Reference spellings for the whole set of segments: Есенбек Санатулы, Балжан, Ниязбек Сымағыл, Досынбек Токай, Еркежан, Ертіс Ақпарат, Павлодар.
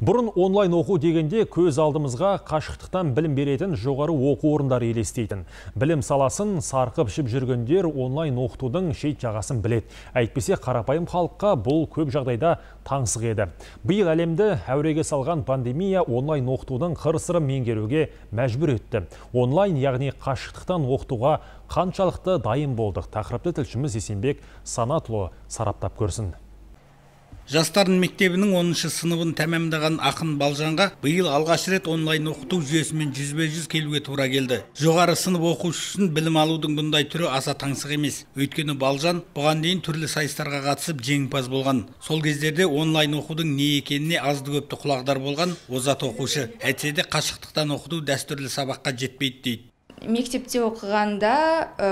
Бұрын онлайн оқу дегенде көз алдымызға қашықтықтан білім беретін жоғары оқу орындары елестейтін. Білім саласын сарқып шіп жүргендер онлайн оқытудың шет жағасын білет. Әйтпесе қарапайым халыққа бұл көп жағдайда таңсық еді. Биыл әлемді әуреге салған пандемия онлайн оқытудың қыр-сырын меңгеруге мәжбүр етті. Онлайн, яғни қашықтықтан оқытуға қаншалықты дайын болдық? Тақырыпты тілшіміз Есенбек Санатулы сараптап көрсін. Жастардың мектебінің 10-шы сыныбын тәмамдаған ақын Балжанға биыл алғаш рет онлайн оқыту жүйесімен 100-100 келуге тура келді. Жоғары сынып оқушысын білім алудың бұндай түрі аса таңсық емес. Өйткені Балжан бұған дейін түрлі сайыстарға қатысып жеңімпаз болған. Сол кездерде онлайн оқудың не екеніне азды көпті құлағдар болған озат оқушы. Әйтсе де қашықтықтан оқыту дәстүрлі сабаққа жетпейді дейді. Мектепте оқығанда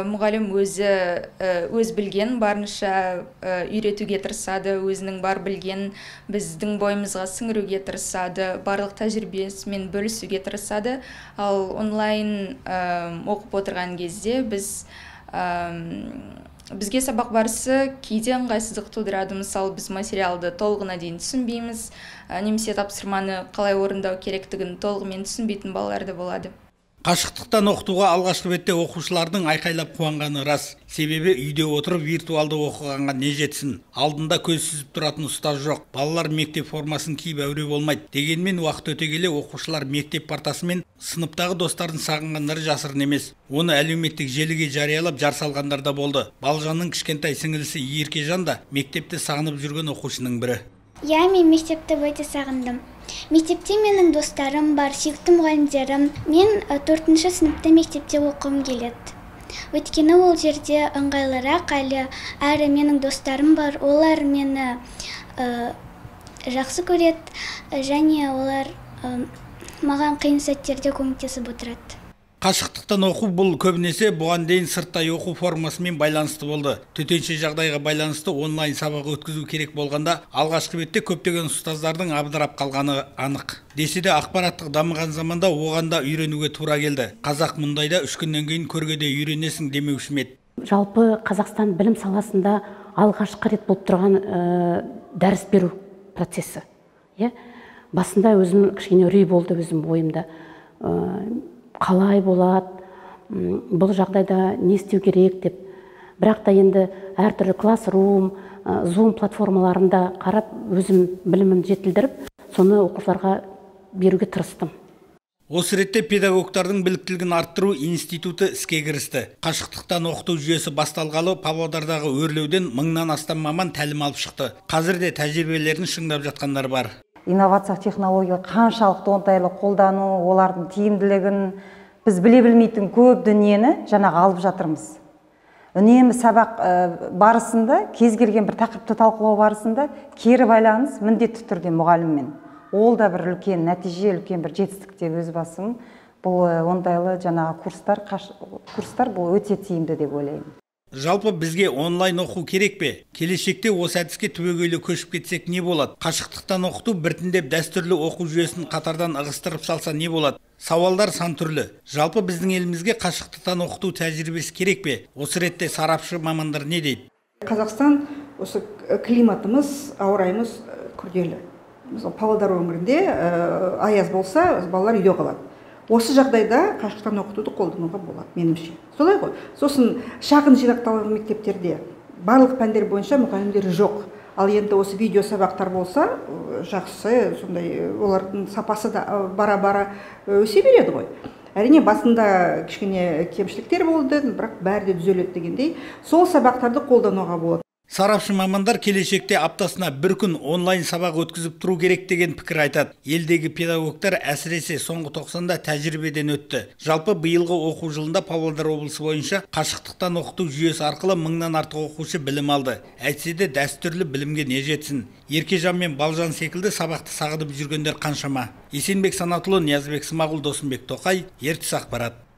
мұғалім өз білген барынша үйретуге тырысады, өзінің бар білген біздің бойымызға сіңіруге тырысады, барлық тәжірибесімен бөлісуге тырысады. Ал онлайн оқып отырған кезде бізге сабақ барысы кейде ыңғайсыздық тудырады. Мысалы, біз материалды толығына дейін түсінбейміз, немесе тапсырманы қалай орындау керектігін толығымен түсінбейтін балалар да болады. Қашықтықтан оқытуға алғашқы бетте оқушылардың айқайлап қуанғаны рас. Себебі үйде отырып виртуалды оқығанға не жетсін. Алдында көз сүзіп тұратын ұстаз жоқ. Балалар мектеп формасын киіп әуре болмайды. Дегенмен уақыт өте келе оқушылар мектеп партасымен сыныптағы достарын сағынғандары жасырын емес. Оны әлеуметтік желіге жариялап жар салғандар да болды. Балжанның кішкентай сіңілісі Еркежан да мектепте сағынып жүрген оқушының бірі. Я мен мектепті өте сағындым. Мектепте менің достарым бар, сүйікті мұғалімдерім. Мен 4-ші сыныпта мектепте оқығым келеді. Өйткені ол жерде ыңғайлырақ, әрі менің достарым бар, олар мені жақсы көреді, және олар маған қиын сәттерде көмектесіп отырады. Қашықтықтан оқу бұл көбінесе бұған дейін сырттай оқу формасымен байланысты болды. Төтенше жағдайға байланысты онлайн сабақ өткізу керек болғанда алғашқы бетте көптеген ұстаздардың абдырап қалғаны анық. Десе де ақпараттық дамыған заманда оған да үйренуге тура келді. Қазақ мұндайда 3 күннен кейін көргеде үйренесің демеуші ме еді. Жалпы Қазақстан білім саласында алғашқы рет болып тұрған дәріс беру процесі. Басында өзім кішкене үрей болды өзім бойымда. Қалай болады, бұл жағдайда не істеу керек деп. Бірақ та енді әртүрлі классрум, зум платформаларында қарап өзім білімін жетілдіріп, соны оқушыларға беруге тырыстым. Осы ретте педагогтардың біліктілігін арттыру институты іске кірісті. Қашықтықтан оқыту жүйесі басталғалы Павлодардағы өрлеуден 1000-нан астам маман тәлім алып шықты. Қазір де тәжірибелерін шыңдап жатқандар бар. Инновациялық технология қаншалықты оңтайлы қолдану, олардың тиімділігін, біз біле білмейтін көп дүниені жаңағы алып жатырмыз. Үнемі сабақ барысында, кез келген бір тақырыпты талқылау барысында кері байланыс міндетті түрде мұғаліммен. Ол да бір үлкен нәтиже, үлкен бір жетістікте өз басым. Бұл оңтайлы жаңағы курстар бұл өте тиімді деп ойлаймын. Жалпы бізге онлайн оқу керек пе? Келешекте осы әдіске түбегейлі көшіп кетсек не болады? Қашықтықтан оқыту біртіндеп дәстүрлі оқу жүйесін қатардан ығыстырып салса не болады? Сауалдар сан түрлі. Жалпы біздің елімізге қашықтықтан оқыту тәжірибесі керек пе? Осы ретте сарапшы мамандар не дейді? Қазақстан осы климатымыз, ауа-райымыз күрделі. Мысалы, Павлодар өңірінде аяз болса, балалар үйде қалады. Осы жағдайда қашықтан оқытуды қолдануға болады, меніңше. Солай ғой. Сосын шағын жинақталған мектептерде барлық пәндер бойынша мұғалімдер жоқ. Ал енді осы видео сабақтар болса, жақсы, сондай олардың сапасы да бара-бара өсе береді ғой. Әрине басында кішкене кемшіліктер болды, бірақ бәрі де түзеледі дегендей, сол сабақтарды қолдануға болады. Сарапшы мамандар келешекте аптасына бір күн онлайн сабақ өткізіп тұру керек деген пікір айтады. Елдегі педагогтар әсіресе соңғы 90-да тәжірибеден өтті. Жалпы биылғы оқу жылында Павлодар облысы бойынша қашықтықтан оқыту жүйесі арқылы 1000-нан артық оқушы білім алды. Әйтсе де дәстүрлі білімге не жетсін. Еркежан мен Балжан секілді сабақты сағынып жүргендер қаншама. Есенбек Санатулы, Ниязбек Сымағыл, Досынбек Токай, Ертіс Ақпарат.